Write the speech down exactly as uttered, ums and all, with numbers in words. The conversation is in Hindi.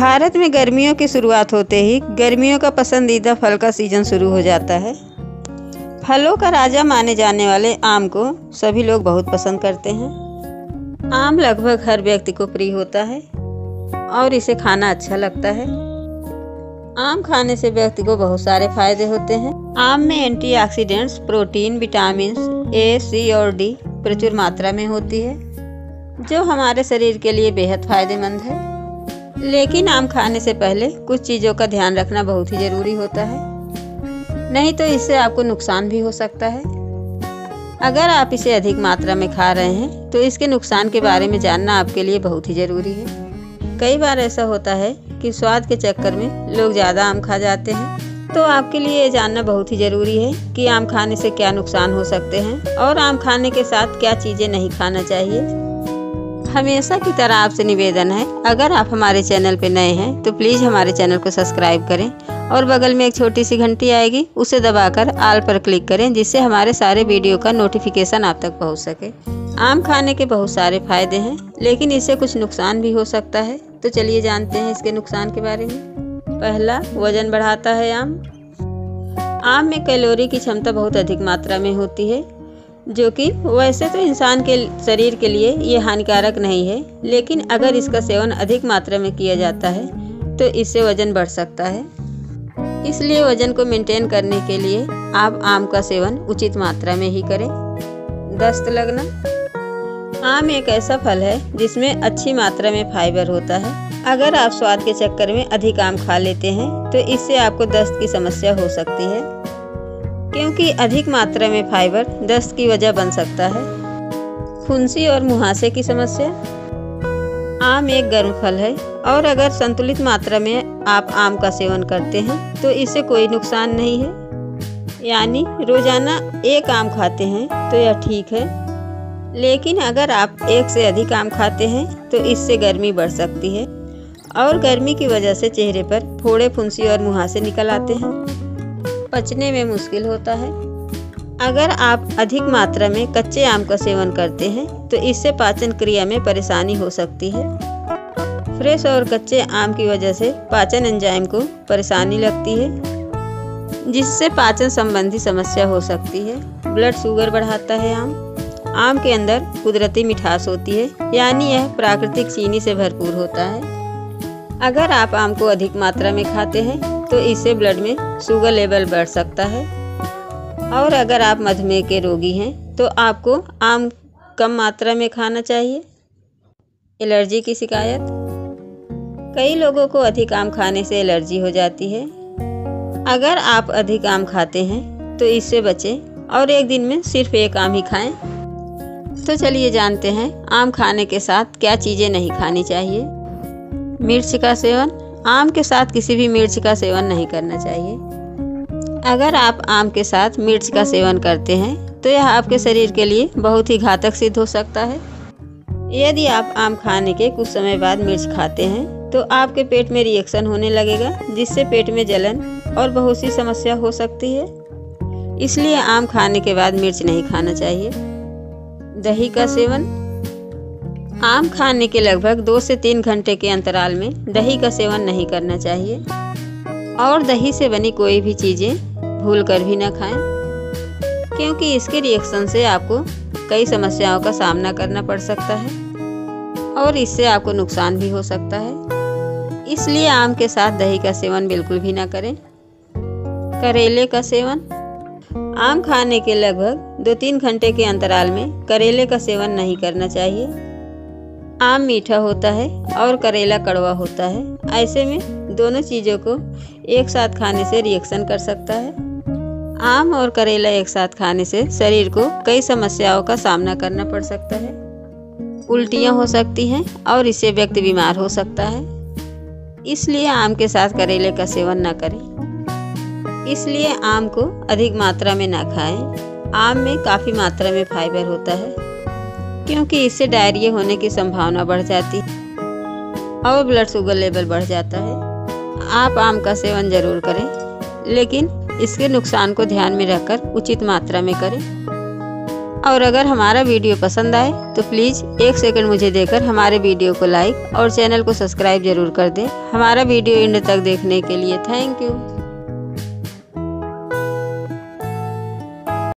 भारत में गर्मियों की शुरुआत होते ही गर्मियों का पसंदीदा फल का सीजन शुरू हो जाता है। फलों का राजा माने जाने वाले आम को सभी लोग बहुत पसंद करते हैं। आम लगभग हर व्यक्ति को प्रिय होता है और इसे खाना अच्छा लगता है। आम खाने से व्यक्ति को बहुत सारे फायदे होते हैं। आम में antioxidants, protein, vitamin A, C और डी प्रचुर मात्रा में होती है, जो हमारे शरीर के लिए बेहद फायदेमंद है। लेकिन आम खाने से पहले कुछ चीज़ों का ध्यान रखना बहुत ही ज़रूरी होता है, नहीं तो इससे आपको नुकसान भी हो सकता है। अगर आप इसे अधिक मात्रा में खा रहे हैं तो इसके नुकसान के बारे में जानना आपके लिए बहुत ही ज़रूरी है। कई बार ऐसा होता है कि स्वाद के चक्कर में लोग ज़्यादा आम खा जाते हैं, तो आपके लिए ये जानना बहुत ही ज़रूरी है कि आम खाने से क्या नुकसान हो सकते हैं और आम खाने के साथ क्या चीज़ें नहीं खाना चाहिए। हमेशा की तरह आपसे निवेदन है, अगर आप हमारे चैनल पर नए हैं तो प्लीज़ हमारे चैनल को सब्सक्राइब करें और बगल में एक छोटी सी घंटी आएगी, उसे दबाकर ऑल पर क्लिक करें, जिससे हमारे सारे वीडियो का नोटिफिकेशन आप तक पहुंच सके। आम खाने के बहुत सारे फायदे हैं, लेकिन इससे कुछ नुकसान भी हो सकता है। तो चलिए जानते हैं इसके नुकसान के बारे में। पहला, वजन बढ़ाता है आम। आम में कैलोरी की क्षमता बहुत अधिक मात्रा में होती है, जो कि वैसे तो इंसान के शरीर के लिए ये हानिकारक नहीं है, लेकिन अगर इसका सेवन अधिक मात्रा में किया जाता है तो इससे वजन बढ़ सकता है। इसलिए वजन को मेंटेन करने के लिए आप आम का सेवन उचित मात्रा में ही करें। दस्त लगना। आम एक ऐसा फल है जिसमें अच्छी मात्रा में फाइबर होता है। अगर आप स्वाद के चक्कर में अधिक आम खा लेते हैं तो इससे आपको दस्त की समस्या हो सकती है, क्योंकि अधिक मात्रा में फाइबर दस्त की वजह बन सकता है। फुंसी और मुहासे की समस्या। आम एक गर्म फल है और अगर संतुलित मात्रा में आप आम का सेवन करते हैं तो इससे कोई नुकसान नहीं है, यानी रोज़ाना एक आम खाते हैं तो यह ठीक है। लेकिन अगर आप एक से अधिक आम खाते हैं तो इससे गर्मी बढ़ सकती है और गर्मी की वजह से चेहरे पर फोड़े, फुंसी और मुहासे निकल आते हैं। पचने में मुश्किल होता है। अगर आप अधिक मात्रा में कच्चे आम का सेवन करते हैं तो इससे पाचन क्रिया में परेशानी हो सकती है। फ्रेश और कच्चे आम की वजह से पाचन एंजाइम को परेशानी लगती है, जिससे पाचन संबंधी समस्या हो सकती है। ब्लड शुगर बढ़ाता है आम। आम के अंदर कुदरती मिठास होती है, यानी यह प्राकृतिक चीनी से भरपूर होता है। अगर आप आम को अधिक मात्रा में खाते हैं तो इससे ब्लड में शुगर लेवल बढ़ सकता है, और अगर आप मधुमेह के रोगी हैं तो आपको आम कम मात्रा में खाना चाहिए। एलर्जी की शिकायत। कई लोगों को अधिक आम खाने से एलर्जी हो जाती है। अगर आप अधिक आम खाते हैं तो इससे बचें और एक दिन में सिर्फ एक आम ही खाएं। तो चलिए जानते हैं आम खाने के साथ क्या चीज़ें नहीं खानी चाहिए। मिर्च का सेवन। आम के साथ किसी भी मिर्च का सेवन नहीं करना चाहिए। अगर आप आम के साथ मिर्च का सेवन करते हैं तो यह आपके शरीर के लिए बहुत ही घातक सिद्ध हो सकता है। यदि आप आम खाने के कुछ समय बाद मिर्च खाते हैं तो आपके पेट में रिएक्शन होने लगेगा, जिससे पेट में जलन और बहुत सी समस्या हो सकती है। इसलिए आम खाने के बाद मिर्च नहीं खाना चाहिए। दही का सेवन। आम खाने के लगभग दो से तीन घंटे के अंतराल में दही का सेवन नहीं करना चाहिए, और दही से बनी कोई भी चीज़ें भूलकर भी ना खाएं, क्योंकि इसके रिएक्शन से आपको कई समस्याओं का सामना करना पड़ सकता है और इससे आपको नुकसान भी हो सकता है। इसलिए आम के साथ दही का सेवन बिल्कुल भी ना करें। करेले का सेवन। आम खाने के लगभग दो तीन घंटे के अंतराल में करेले का सेवन नहीं करना चाहिए। आम मीठा होता है और करेला कड़वा होता है, ऐसे में दोनों चीज़ों को एक साथ खाने से रिएक्शन कर सकता है। आम और करेला एक साथ खाने से शरीर को कई समस्याओं का सामना करना पड़ सकता है। उल्टियाँ हो सकती हैं और इससे व्यक्ति बीमार हो सकता है। इसलिए आम के साथ करेले का सेवन ना करें। इसलिए आम को अधिक मात्रा में ना खाएं। आम में काफ़ी मात्रा में फाइबर होता है, क्योंकि इससे डायरिया होने की संभावना बढ़ जाती है और ब्लड शुगर लेवल बढ़ जाता है। आप आम का सेवन जरूर करें, लेकिन इसके नुकसान को ध्यान में रखकर उचित मात्रा में करें। और अगर हमारा वीडियो पसंद आए तो प्लीज़ एक सेकंड मुझे देकर हमारे वीडियो को लाइक और चैनल को सब्सक्राइब जरूर कर दें। हमारा वीडियो एंड तक देखने के लिए थैंक यू।